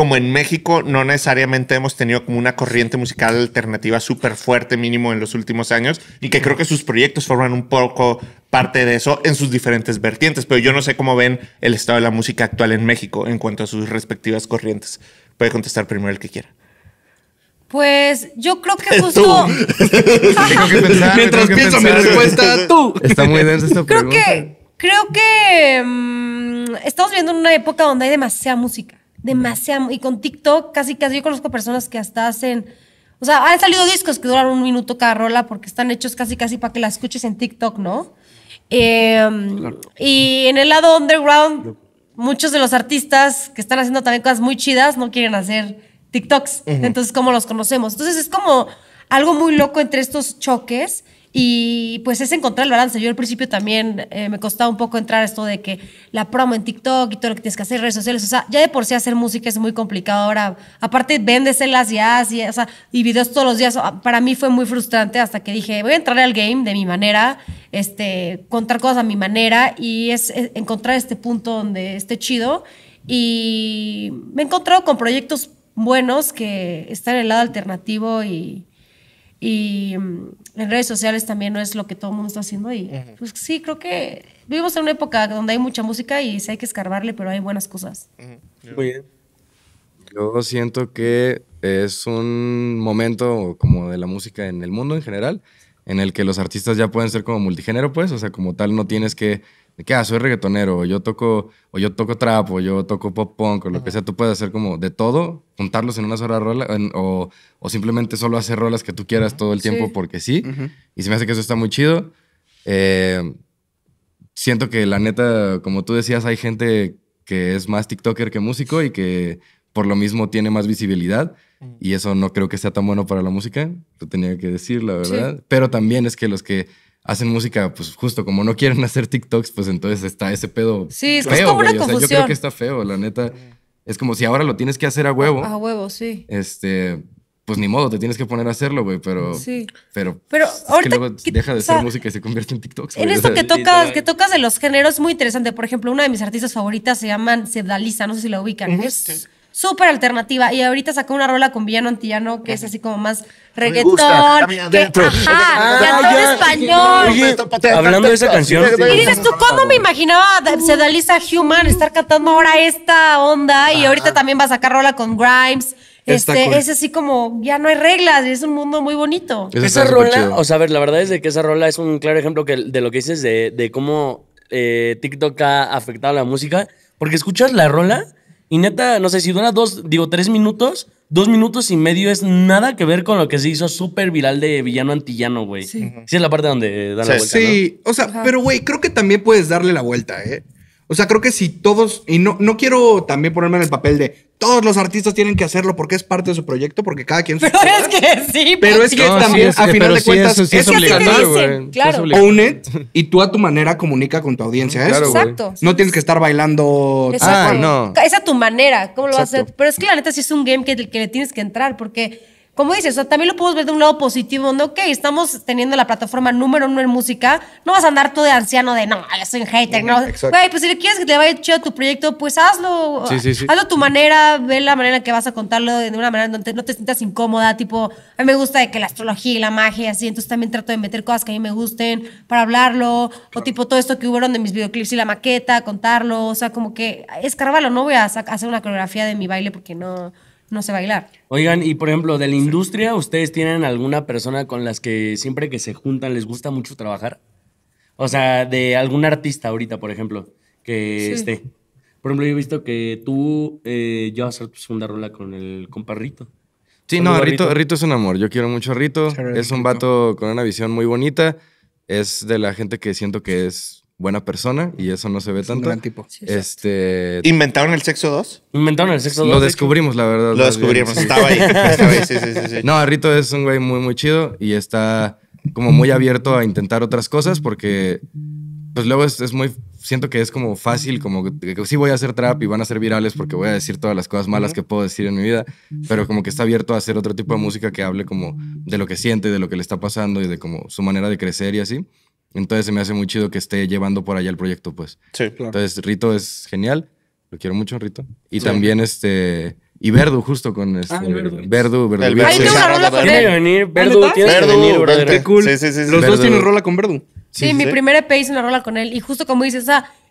como en México no necesariamente hemos tenido como una corriente musical alternativa súper fuerte, mínimo en los últimos años, y que creo que sus proyectos forman un poco parte de eso en sus diferentes vertientes. Pero yo no sé cómo ven el estado de la música actual en México en cuanto a sus respectivas corrientes. Puede contestar primero el que quiera. Pues yo creo que justo... Mientras pienso mi respuesta, tú. Está muy densa esta pregunta. Creo que estamos viviendo en una época donde hay demasiada música. Demasiada. Y con TikTok casi yo conozco personas que hasta hacen... O sea, han salido discos que duran 1 minuto cada rola porque están hechos casi para que la escuches en TikTok, ¿no? Y en el lado underground, muchos de los artistas que están haciendo también cosas muy chidas no quieren hacer... TikToks, entonces cómo los conocemos. Entonces es como algo muy loco entre estos choques y pues es encontrar el balance. Yo al principio también me costaba un poco entrar a esto de que la promo en TikTok y todo lo que tienes que hacer en redes sociales. O sea, ya de por sí hacer música es muy complicado ahora. Aparte, véndeselas y videos todos los días. Para mí fue muy frustrante hasta que dije, voy a entrar al game de mi manera, contar cosas a mi manera y es encontrar este punto donde esté chido. Y me he encontrado con proyectos buenos que están en el lado alternativo y en redes sociales también no es lo que todo el mundo está haciendo. Y pues sí, creo que vivimos en una época donde hay mucha música y sí hay que escarbarle, pero hay buenas cosas. Muy bien. Yo siento que es un momento como de la música en el mundo en general, en el que los artistas ya pueden ser como multigénero, pues, o sea, como tal no tienes que... soy reggaetonero, o yo toco trap, o yo toco pop punk, o lo que sea. Tú puedes hacer como de todo, juntarlos en una sola rola, o simplemente solo hacer rolas que tú quieras todo el tiempo porque sí. Y se me hace que eso está muy chido. Siento que la neta, como tú decías, hay gente que es más TikToker que músico y que por lo mismo tiene más visibilidad. Y eso no creo que sea tan bueno para la música. Lo tenía que decir, la verdad. Sí. Pero también es que los que hacen música, pues justo como no quieren hacer TikToks, pues entonces está ese pedo. Sí, es feo, que es como una confusión. O sea, yo creo que está feo, la neta. Es como si ahora lo tienes que hacer a huevo. A huevo, sí. Pues ni modo, te tienes que poner a hacerlo, güey, pero... Sí. Pero ahorita... Que luego deja de ser música y se convierte en TikToks. En esto que tocas de los géneros es muy interesante. Por ejemplo, una de mis artistas favoritas se llaman Sevdaliza, no sé si la ubican. Es súper alternativa. Y ahorita sacó una rola con Villano Antillano que es así como más reggaetón. Cantó en español. Hablando de esa canción. Y dices tú, ¿cómo me imaginaba Sevdaliza Human estar cantando ahora esta onda? Y ahorita también va a sacar rola con Grimes. Es así como, ya no hay reglas, es un mundo muy bonito. Esa rola, o sea, a ver, la verdad es de que esa rola es un claro ejemplo de lo que dices de cómo TikTok ha afectado la música. Porque escuchas la rola y neta, no sé, si dura 3 minutos, 2 minutos y medio es nada que ver con lo que se hizo súper viral de Villano Antillano, güey. Sí. Sí, es la parte donde da la vuelta, sí, ¿no? O sea, pero güey, creo que también puedes darle la vuelta, ¿eh? O sea, creo que si todos... Y no quiero también ponerme en el papel de todos los artistas tienen que hacerlo porque es parte de su proyecto, porque cada quien... Pero es que sí. Pero es que también, a final de cuentas... Es obligatorio, güey. Claro. Own it y tú a tu manera comunica con tu audiencia, ¿eh? Claro, exacto. No tienes que estar bailando... Exacto. No. Es a tu manera, ¿cómo lo vas a hacer? Pero es que la neta sí es un game que le tienes que entrar porque... Como dices, o sea, también lo podemos ver de un lado positivo, donde, ok, estamos teniendo la plataforma número 1 en música, no vas a andar tú de anciano de, no, yo soy un hater, no. Güey, pues si le quieres que te vaya chido a tu proyecto, pues hazlo. Sí, sí, sí. Hazlo a tu manera, ve la manera que vas a contarlo de una manera donde no te sientas incómoda, tipo, a mí me gusta de que la astrología y la magia, así, entonces también trato de meter cosas que a mí me gusten para hablarlo, o tipo todo esto que hubieron de mis videoclips y la maqueta, contarlo, o sea, como que escárvalo, no voy a hacer una coreografía de mi baile porque no sé bailar. Oigan, y por ejemplo, de la industria, ¿ustedes tienen alguna persona con las que siempre que se juntan les gusta mucho trabajar? O sea, de algún artista ahorita, por ejemplo, que esté. Por ejemplo, yo he visto que tú ya vas a hacer tu segunda rola con el compa Rito. Sí, no, Rito es un amor. Yo quiero mucho a Rito. Es un vato con una visión muy bonita. Es de la gente que siento que es buena persona y eso no se ve tanto. Un gran tipo. ¿Inventaron el sexo 2? Inventaron el sexo 2. Lo descubrimos, la verdad. Lo descubrimos, estaba ahí. Sí. No, Rito es un güey muy, muy chido y está como muy abierto a intentar otras cosas porque pues luego es muy... Siento que es como fácil, como que sí voy a hacer trap y van a ser virales porque voy a decir todas las cosas malas que puedo decir en mi vida, pero como que está abierto a hacer otro tipo de música que hable como de lo que siente, de lo que le está pasando y de como su manera de crecer y así. Entonces se me hace muy chido que esté llevando por allá el proyecto, pues. Sí, claro. Entonces Rito es genial. Lo quiero mucho, Rito. Y también Y Verdu, justo con este. Ah, Verdu. Ahí tengo una rola con él. Venir, Verdu tiene que venir, brother. Qué cool. Sí, sí, sí, sí. Los dos tienen rola con Verdu. Sí, sí, mi primera EP hice una rola con él. Y justo como dices,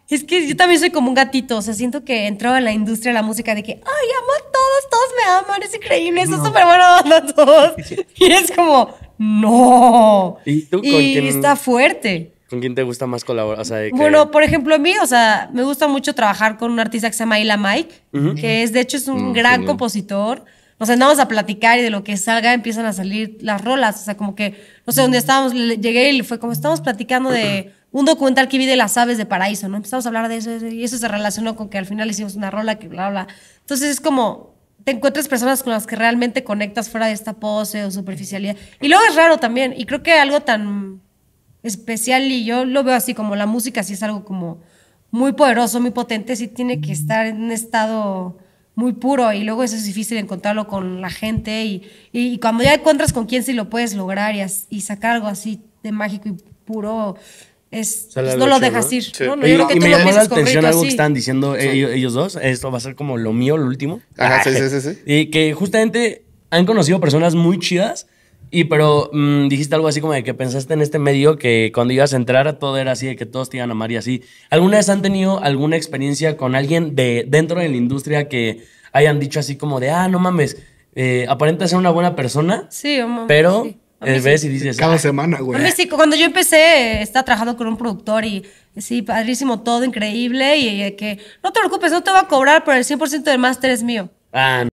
es que yo también soy como un gatito. O sea, siento que entraba en la industria de la música de que, ay, amo a todos, todos me aman, es increíble, eso es súper bueno a todos. Y es como, no. ¿Y tú con quién? Está fuerte. ¿Con quién te gusta más colaborar? O sea, bueno, por ejemplo, a mí, o sea, me gusta mucho trabajar con un artista que se llama Ila Mike, que es, de hecho, es un gran compositor. Nos andamos a platicar y de lo que salga empiezan a salir las rolas. O sea, como que, no sé, donde estábamos, llegué y fue como, estábamos platicando de un documental que vi de las aves de paraíso, ¿no? Empezamos a hablar de eso y eso se relacionó con que al final hicimos una rola que bla, bla. Entonces es como, te encuentras personas con las que realmente conectas fuera de esta pose o superficialidad. Y luego es raro también, y creo que algo tan especial, y yo lo veo así, como la música sí es algo como muy poderoso, muy potente, sí tiene que estar en un estado muy puro, y luego eso es difícil encontrarlo con la gente, y cuando ya encuentras con quién sí lo puedes lograr y sacar algo así de mágico y puro, es, o sea, pues no lo dejas ir. Sí. No, yo creo que y me llamó la atención algo que estaban diciendo ellos dos, esto va a ser como lo mío, lo último. Ajá, sí. Y que justamente han conocido personas muy chidas. Pero dijiste algo así como de que pensaste en este medio que cuando ibas a entrar todo era así, de que todos te iban a amar y así. ¿Alguna vez han tenido alguna experiencia con alguien de dentro de la industria que hayan dicho así como de, no mames, aparenta ser una buena persona, sí, pero ves y dices... Cada semana, güey. A mí sí, cuando yo empecé estaba trabajando con un productor y sí, padrísimo, todo increíble y que no te preocupes, no te va a cobrar, pero el 100% del máster es mío. No.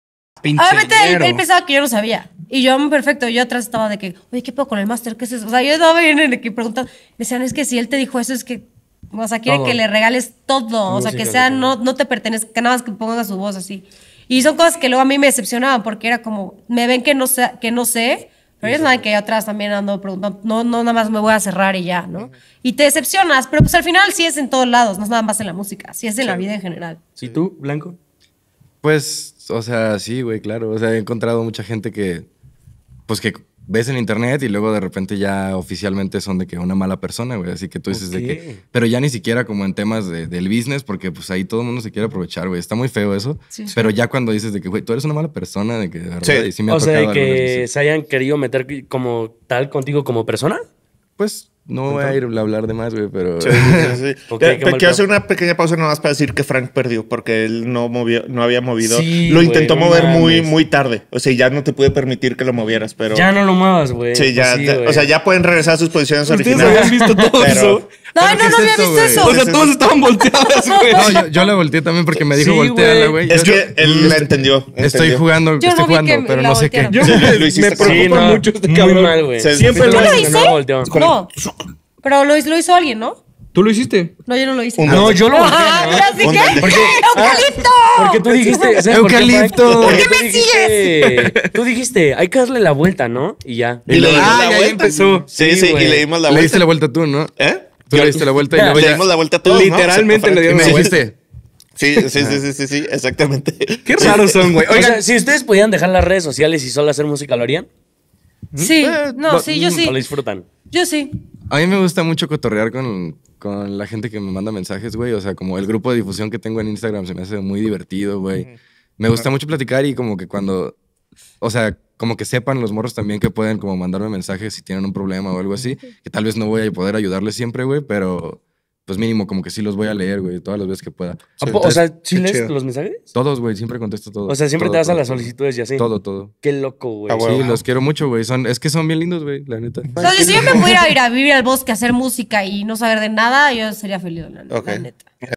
Obviamente él pensaba que yo no sabía. Y yo, perfecto, yo atrás estaba de que, oye, ¿qué puedo con el máster? ¿Qué es eso? O sea, yo estaba bien en el que preguntaba. Me decían, es que si él te dijo eso, es que, o sea, quiere que le regales todo. O sea, que sea, no te pertenezca, nada más que pongas su voz así. Y son cosas que luego a mí me decepcionaban porque era como, me ven que no sé, pero ellos saben que yo atrás también ando preguntando, no nada más me voy a cerrar y ya, ¿no? Y te decepcionas, pero pues al final sí es en todos lados, no es nada más en la música, sí es en la vida en general. ¿Y tú, Blanco? Pues, o sea, sí, güey, claro. O sea, he encontrado mucha gente que, pues, que ves en internet y luego de repente ya oficialmente son de que una mala persona, güey. Así que tú dices de que... Pero ya ni siquiera como en temas del business, porque pues ahí todo el mundo se quiere aprovechar, güey. Está muy feo eso. Sí. Pero ya cuando dices de que, güey, tú eres una mala persona, de que... De verdad, sí. Sí me ha tocado sea, de que se hayan querido meter como tal contigo como persona. Pues... No voy a ir a hablar de más, güey, pero... Sí. Okay, te quiero hacer una pequeña pausa nomás para decir que Frank perdió porque él no había movido. Sí, lo intentó mover muy tarde. O sea, ya no te pude permitir que lo movieras, pero... Ya no lo muevas, güey. Sí, ya. Pues sí, o sea, ya pueden regresar a sus posiciones originales. ¿Ustedes habían visto todo eso? No había visto eso. O sea, todos estaban volteados, güey. No, yo la volteé también porque me dijo volteala, güey. Es que él la entendió. Estoy jugando, pero no sé qué. Yo me preocupa mucho este cabrón. Siempre lo volteó. Pero lo hizo alguien, ¿no? ¿Tú lo hiciste? No, yo no lo hice. No, yo lo hice. ¿Así qué? ¡Eucalipto! Porque tú dijiste... ¡Eucalipto! ¿Por qué me sigues? Tú dijiste, hay que darle la vuelta, ¿no? Y ya. Y le dimos la vuelta. Ahí empezó. Sí, y le dimos la vuelta. Le diste la vuelta tú, ¿no? Tú le diste la vuelta y le dimos la vuelta tú, ¿no? Literalmente le dimos la vuelta. Sí, exactamente. Qué raros son, güey. Oigan, si ustedes pudieran dejar las redes sociales y solo hacer música, ¿lo harían? Sí. No, sí, yo sí. ¿O lo disfrutan? Yo sí. A mí me gusta mucho cotorrear con la gente que me manda mensajes, güey. O sea, como el grupo de difusión que tengo en Instagram se me hace muy divertido, güey. Me gusta mucho platicar y como que cuando... O sea, como que sepan los morros también que pueden como mandarme mensajes si tienen un problema o algo así. Que tal vez no voy a poder ayudarles siempre, güey, pero... Pues mínimo, como que sí los voy a leer, güey, todas las veces que pueda. Entonces, o sea, ¿sí lees los mensajes? Todos, güey, siempre contesto todo. O sea, siempre todo, te vas a las solicitudes y así. Todo. Qué loco, güey. Sí, los quiero mucho, güey. Es que son bien lindos, güey, la neta. O sea, si yo me pudiera ir a vivir al bosque a hacer música y no saber de nada, yo sería feliz, la neta.